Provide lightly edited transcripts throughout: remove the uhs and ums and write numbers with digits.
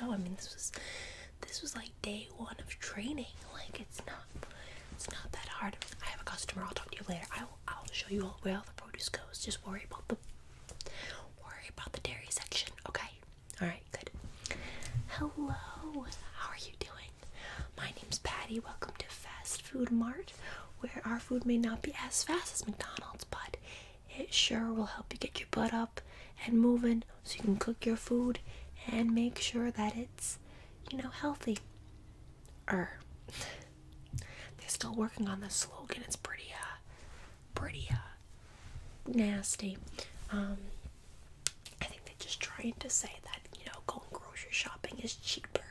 go. I mean, this was like day one of training. Like, it's not that hard. I have a customer. I'll talk to you later. I'll show you all where all the produce goes. Just worry about the dairy section, okay? All right, good. Hello, how are you doing? My name's Patty. Welcome to Fast Food Mart, where our food may not be as fast as McDonald's, but it sure will help you get your butt up and moving so you can cook your food and make sure that it's, you know, healthy. They're still working on the slogan. It's pretty nasty. I think they're just trying to say that, you know, going grocery shopping is cheaper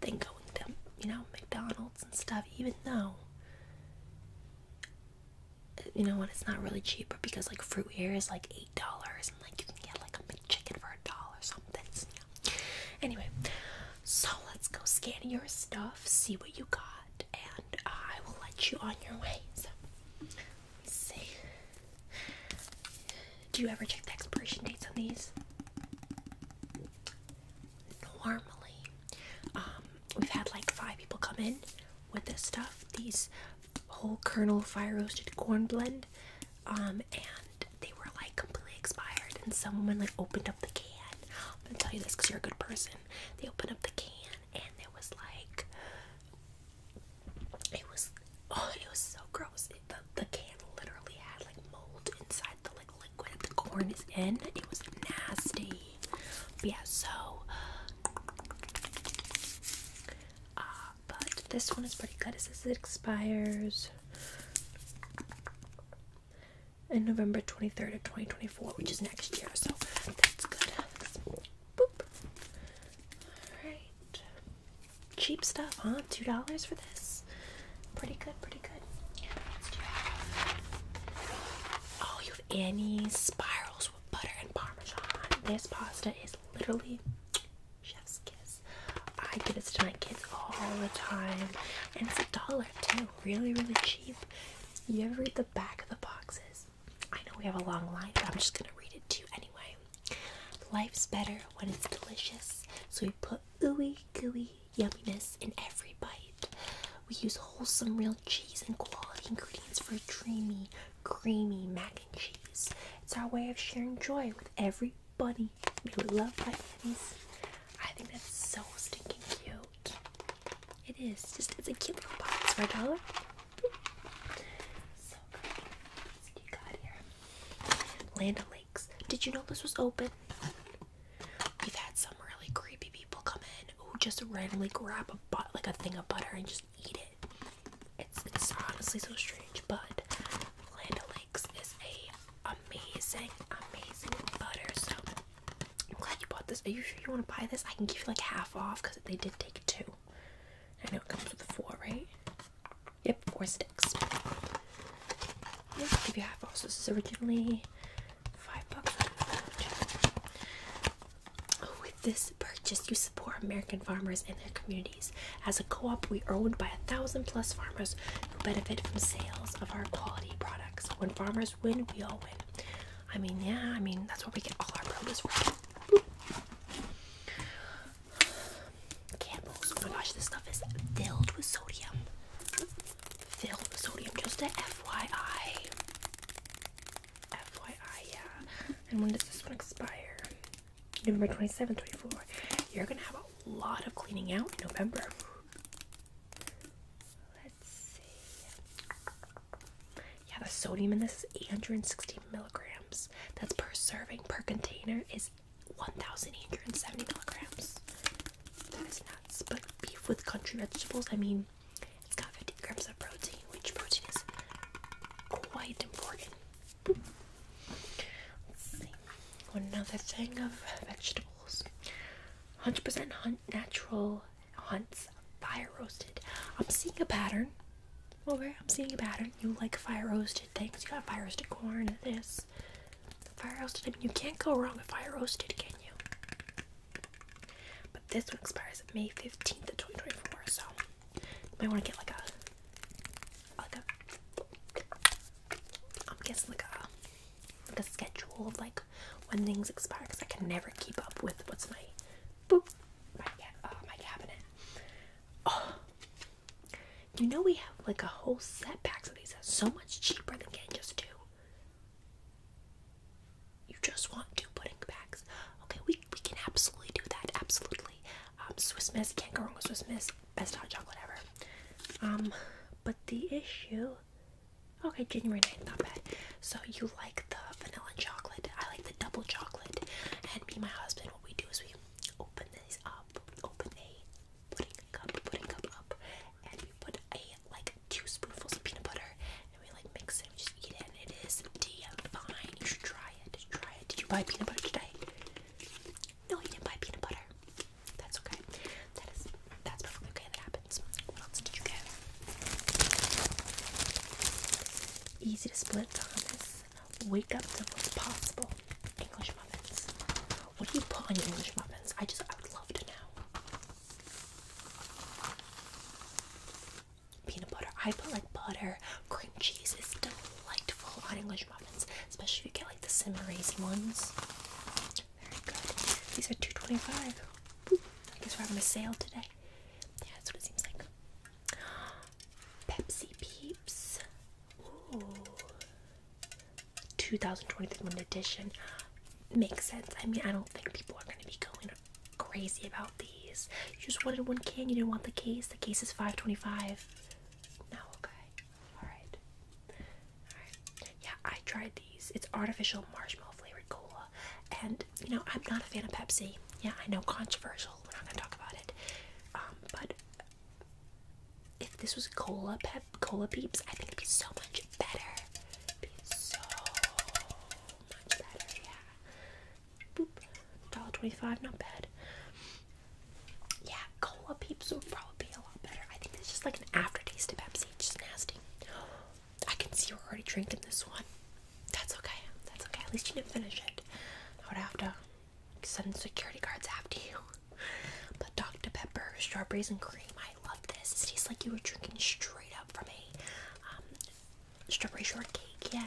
than going to, you know, McDonald's and stuff, even though, you know what, it's not really cheaper, because like fruit here is like $8 and like you can get like a McChicken for $1 or something, so, you know. Anyway, so let's go scan your stuff, see what you got, and I will let you on your way. So let's see, do you ever check the expiration dates on these? Normally we've had like 5 people come in with this stuff, these whole kernel fire roasted corn blend, and they were like completely expired, and some woman like opened up the can. I'm gonna tell you this because you're a good person. They opened up the can and there was like, it was so gross. The can literally had like mold inside the like liquid the corn is in. It was nasty. But yeah, so this one is pretty good. It says it expires in November 23rd of 2024, which is next year, so that's good. Boop. Alright. Cheap stuff, huh? $2 for this? Pretty good, pretty good. Yeah, what do you have? Oh, you have Annie's Spirals with butter and parmesan. This pasta is literally chef's kiss. I do this to my kids all the time, and it's $1 too, really cheap. You ever read the back of the boxes? I know we have a long line, but I'm just gonna read it to you anyway. Life's better when it's delicious, so we put ooey gooey yumminess in every bite. We use wholesome real cheese and quality ingredients for a dreamy, creamy mac and cheese. It's our way of sharing joy with everybody. May we love by Annie's. I think that's so stinking cute. It is. It's a cute little box for $1. So good. Let's see what you got here. Land O'Lakes. Did you know this was open? We've had some really creepy people come in who just randomly grab a thing of butter and just eat it. It's honestly so strange, but Land O'Lakes is a amazing butter. So I'm glad you bought this. Are you sure you want to buy this? I can give you like half off because they did take 2. I know it comes with 4, right? Yep, 4 sticks. Yep, I'll give you half off. So this is originally $5. With this purchase, you support American farmers and their communities. As a co-op, we are owned by 1,000+ farmers who benefit from sales of our quality products. When farmers win, we all win. I mean, yeah, that's where we get all our produce from. This stuff is filled with sodium. Just a FYI. Yeah. And when does this one expire? November 27, 24. You're gonna have a lot of cleaning out in November. Let's see. Yeah, the sodium in this is 860 milligrams. That's per serving. Per container is 1,870 milligrams. That is nuts, but beef with country vegetables, I mean, it's got 50 grams of protein, which protein is quite important. Let's see, another thing of vegetables. 100% natural Hunt's fire roasted. I'm seeing a pattern. Okay, I'm seeing a pattern. You like fire roasted things. You got fire roasted corn, this. Fire roasted, I mean, you can't go wrong with fire roasted, can you? This one expires May 15th of 2024, so you might want to get like a I'm guessing like a schedule of like when things expire, because I can never keep up with what's my boop. Right, yeah, You know we have like a whole set packs of these that's so much cheaper than getting just two. You just want two pudding packs. Okay, we can absolutely do that, absolutely. Swiss Miss, can't go wrong with Swiss Miss, best hot chocolate ever. But the issue, okay, January 9th, not bad. So you like the vanilla and chocolate, I like the double chocolate, and me and my husband, what we do is we open these up, open a pudding cup up, and we put a, like, 2 spoonfuls of peanut butter, and we, like, mix it, and we just eat it, and it is divine. You should try it, try it. Did you buy peanut butter today? No, you didn't buy peanut butter. That's okay. That's perfectly okay. That happens. What else did you get? Easy to split, Thomas. Wake up to what's possible. English muffins. What do you put on your English muffins? I would love to know. Peanut butter. I put like butter, cream cheese. It's delightful on English muffins, especially if you get like the simmer-raisy ones. Very good. These are $2.25. I guess we're having a sale today. Yeah, that's what it seems like. Pepsi Peeps. Ooh. 2023 limited edition. Makes sense. I mean, I don't think people are going to be going crazy about these. You just wanted one can. You didn't want the case. The case is $5.25. No, okay. Alright. Alright. Yeah, I tried these. It's artificial marshmallow flavored cola. And, you know, I'm not a fan of Pepsi. Yeah, I know, controversial. We're not going to talk about it. But if this was cola Peeps, I think it'd be so much better. It'd be so much better, yeah. Boop. $1.25, not bad. Yeah, Cola Peeps would probably be a lot better. I think it's just like an aftertaste of Pepsi. It's just nasty. I can see we're already drinking this one. That's okay. That's okay. At least you didn't finish it. I would have to send security guards after you. But Dr. Pepper, strawberries and cream. I love this. It tastes like you were drinking straight up from a strawberry shortcake. Yeah.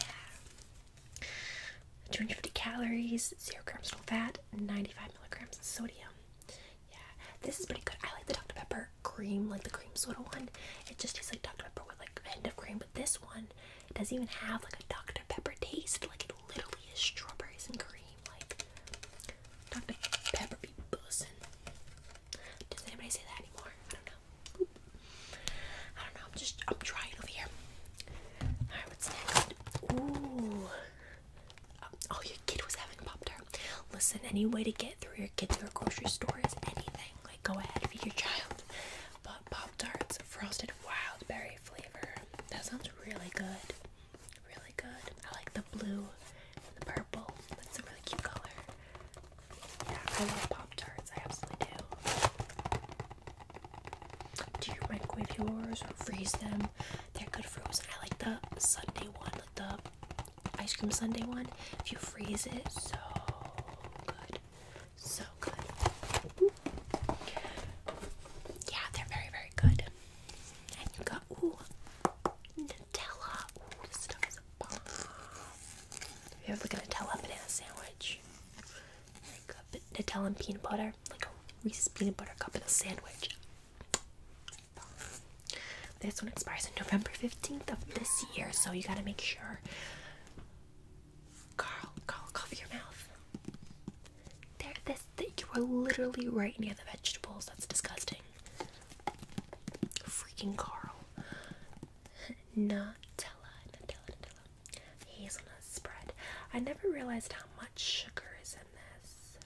Yeah. 250 calories, 0 grams of fat, 95 milligrams of sodium. Yeah. This is pretty good. I like the Dr. Pepper cream, like the cream soda one. It just tastes like Dr. Pepper with like a hint of cream, but this one, it doesn't even have like a Dr. Pepper taste. Like it literally is strawberries and cream. Like Dr. Pepper be bussin'. Does anybody say that anymore? I don't know. Boop. I don't know. I'm trying over here. Alright, what's next? Ooh. Oh, your kid was having pop tart. Listen, any way to get through your kid to their grocery store is anything. Like, go ahead, feed your child. But pop tarts, frosted wild berry flavor. That sounds really good. Really good. I like the blue and the purple. That's a really cute color. Yeah, I love pop tarts. I absolutely do. Do you microwave yours or freeze them? They're good frozen. I like the sundae one, like the ice cream sundae one. If you freeze it, so good. So good. Ooh. Yeah, they're very, very good. And you got, ooh, Nutella. Ooh, this stuff is a bomb. We have like a Nutella banana sandwich. Like a Nutella and peanut butter. Like a Reese's peanut butter cup in a sandwich. This one expires on November 15th of this year, so you gotta make sure. Carl, cover your mouth. There, you are literally right near the vegetables. That's disgusting. Freaking Carl. Nutella. Hazelnut spread. I never realized how much sugar is in this.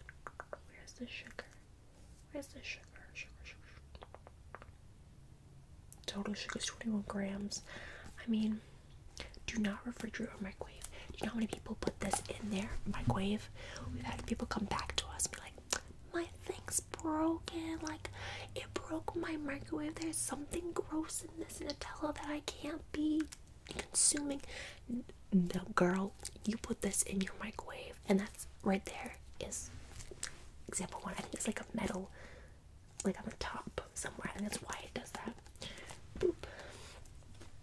Where's the sugar? Total sugar is 21 grams. I mean, do not refrigerate or microwave. Do you know how many people put this in their microwave? We've had people come back to us and be like, my thing's broken. Like, it broke my microwave. There's something gross in this Nutella that I can't be consuming. No, girl, you put this in your microwave. And that's right there is example one. I think it's like a metal, like on the top somewhere. I think that's why it does that. Boop.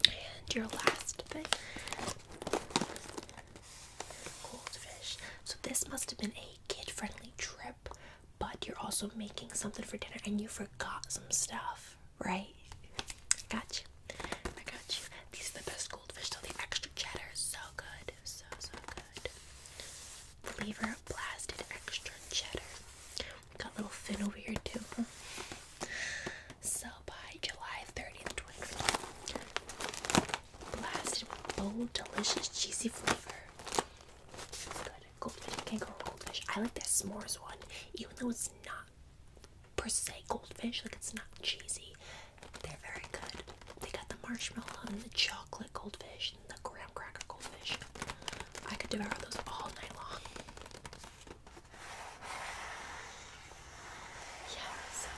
And your last thing, goldfish. So this must have been a kid-friendly trip, but you're also making something for dinner and you forgot some stuff, right? Gotcha. I got you. These are the best goldfish, though. The extra cheddar is so good. So, so good. Flavor blasted extra cheddar. We got a little fin over here, too, huh? So, by July 30th, 2024, blasted with bold, delicious, cheesy flavor. Goldfish, can't go wrong with goldfish. I like that s'mores one, even though it's not per se goldfish, like it's not cheesy. They're very good. They got the marshmallow and the chocolate goldfish and the graham cracker goldfish. I could devour those all night long. Yeah, so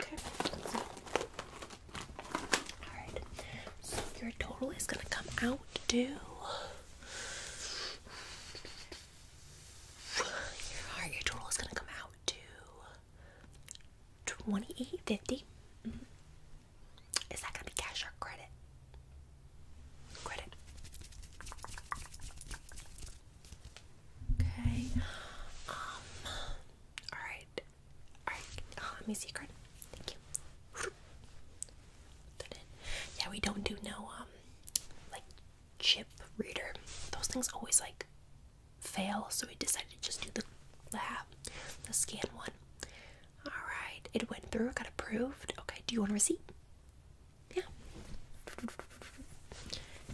good. Okay. Alright. So your total is gonna come out to your total is gonna come out to $28.50. Is that gonna be cash or credit? Credit. Okay. Alright. Let me see your card. Thank you. Yeah, we don't do no like chip reader. Those things always like fail, so we decided to just do the scan one. Alright, it went through, got approved. Okay, do you want a receipt? Yeah.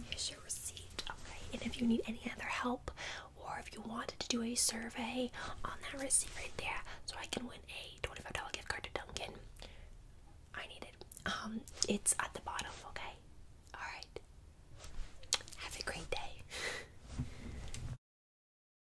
Here's your receipt. Okay, and if you need any other help or if you wanted to do a survey on that receipt right there, so I can win a $25 gift card to Dunkin'. I need it. It's at the bottom, okay? Alright. Have a great day.